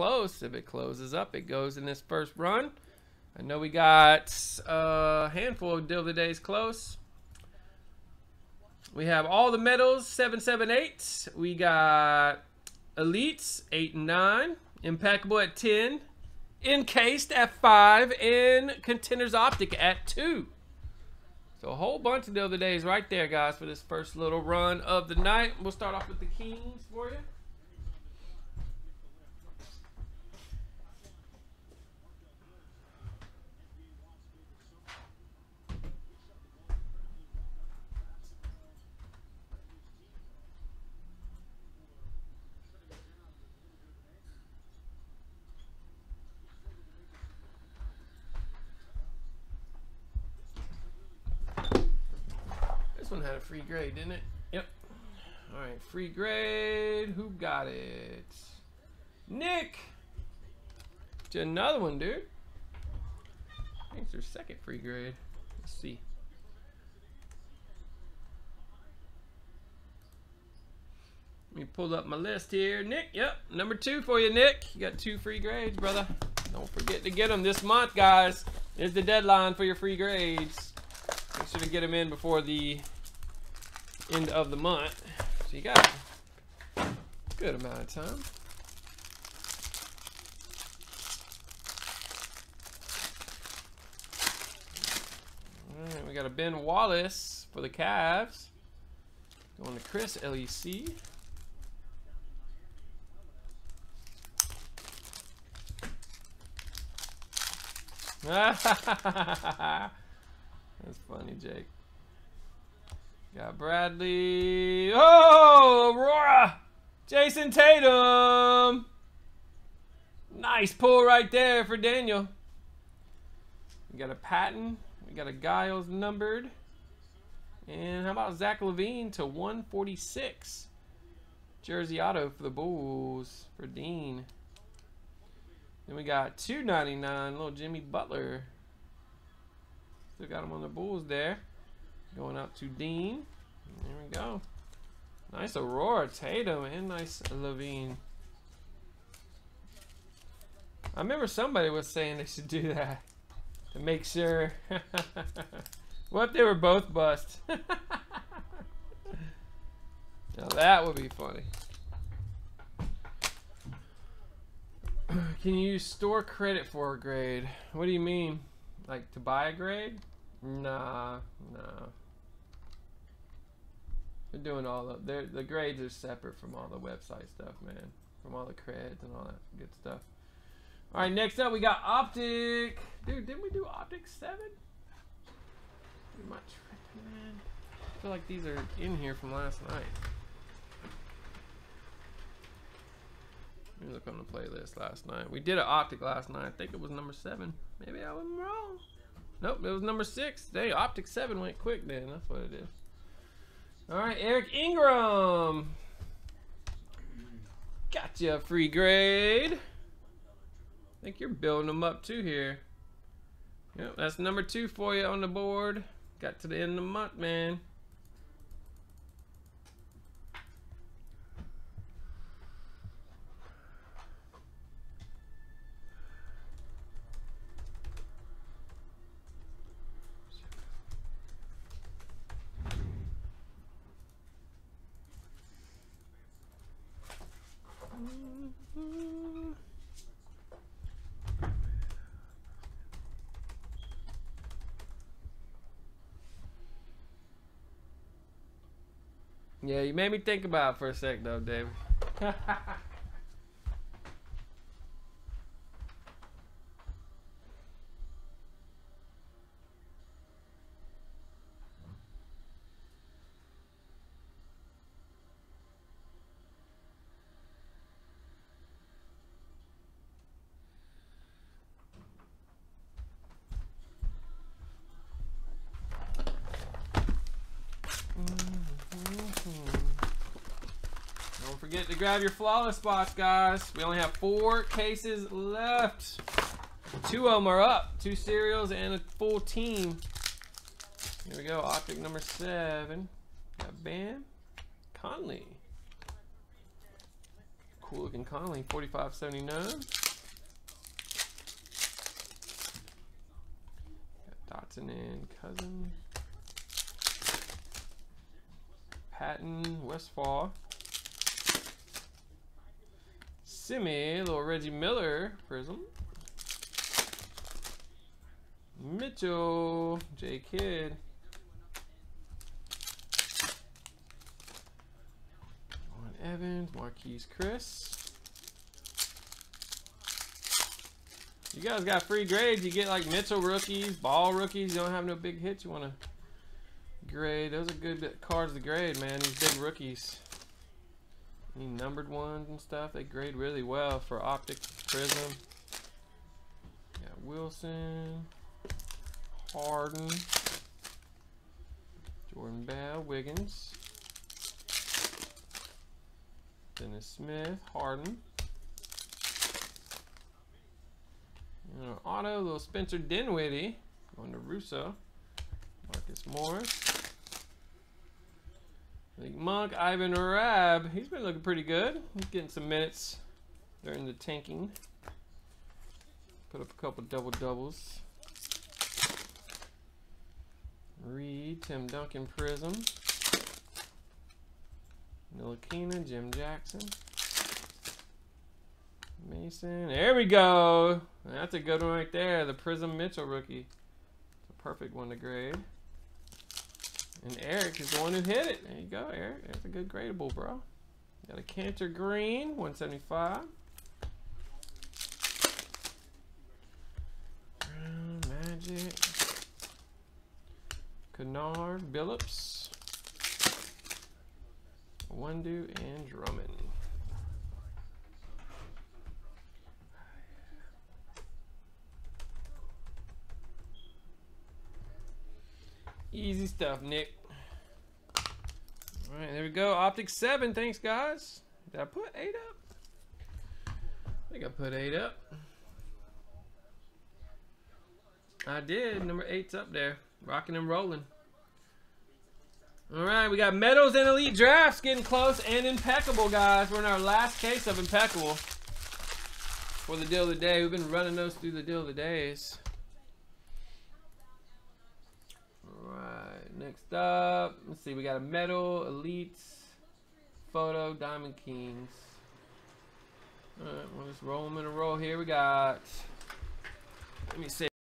close. If it closes up, it goes in this first run. I know we got a handful of Deal of the Days close. We have all the medals, 7, 7, 8. We got Elites, 8 and 9. Impeccable at 10. Encased at 5. And Contenders Optic at 2. So a whole bunch of Deal of the Days right there, guys, for this first little run of the night. We'll start off with the Kings for you. One had a free grade, didn't it? Yep. All right, free grade. Who got it? Nick. Did another one, dude. I think it's their second free grade. Let's see. Let me pull up my list here. Nick, yep, number 2 for you, Nick. You got 2 free grades, brother. Don't forget to get them this month, guys. Is the deadline for your free grades. Make sure to get them in before the end of the month, so you got a good amount of time. All right, we got a Ben Wallace for the Cavs, going to Chris LEC. That's funny, Jake. Got Bradley. Oh, Aurora! Jason Tatum! Nice pull right there for Daniel. We got a Patton. We got a Giles numbered. And how about Zach LaVine to 146? Jersey auto for the Bulls for Dean. Then we got 299, little Jimmy Butler. Still got him on the Bulls there. Going out to Dean. There we go. Nice Aurora, Tatum, and nice LaVine. I remember somebody was saying they should do that to make sure. What if they were both bust? Now that would be funny. Can you use store credit for a grade? What do you mean? Like to buy a grade? Nah. They're doing all of the grades are separate from all the website stuff, man. From all the creds and all that good stuff. All right, next up we got Optic. Dude, didn't we do Optic 7? Am I tripping, man? I feel like these are in here from last night. Let me look on the playlist last night. We did an Optic last night. I think it was number 7. Maybe I was wrong. Nope, it was number 6. Dang, Optic 7 went quick then. That's what it is. All right, Eric Ingram. Got you a free grade. I think you're building them up too here. Yep, that's number 2 for you on the board. Got to the end of the month, man. Yeah, you made me think about it for a sec though, David. Forget to grab your flawless box, guys. We only have 4 cases left. 2 of them are up. 2 cereals and a full team. Here we go. Optic number 7. Got Bam Conley. cool looking Connelly, 4579. Got Dotson and Cousin. Patton, Westfall. Simi, little Reggie Miller, Prism. Mitchell, J. Kidd. Lauren Evans, Marquise Chris. You guys got free grades. You get like Mitchell rookies, Ball rookies. You don't have no big hits you want to grade. Those are good cards to grade, man. These big rookies. Any numbered ones and stuff. They grade really well for Optic Prism. Got Wilson. Harden, Jordan Bell, Wiggins, Dennis Smith, Harden, and an auto, little Spencer Dinwiddie, going to Russo, Marcus Morris, League Monk, Ivan Rabb, he's been looking pretty good, he's getting some minutes during the tanking, put up a couple double-doubles. Reed, Tim Duncan Prism, Nilakina, Jim Jackson, Mason, there we go, that's a good one right there, the Prism Mitchell rookie, it's a perfect one to grade, and Eric is the one who hit it, there you go Eric, that's a good gradable bro, got a Cantor Green, 175, Brown, Magic, Kennard, Billups, Wundu, and Drummond. Easy stuff, Nick. All right, there we go. Optic 7. Thanks, guys. Did I put 8 up? I think I put 8 up. I did. Number 8's up there. Rocking and rolling. All right, we got medals and elite drafts getting close and impeccable, guys. We're in our last case of impeccable for the deal of the day. We've been running those through the deal of the days. All right, next up, let's see. We got a medal, elites, photo, Diamond Kings. All right, we'll just roll them in a row here. We got, let me see.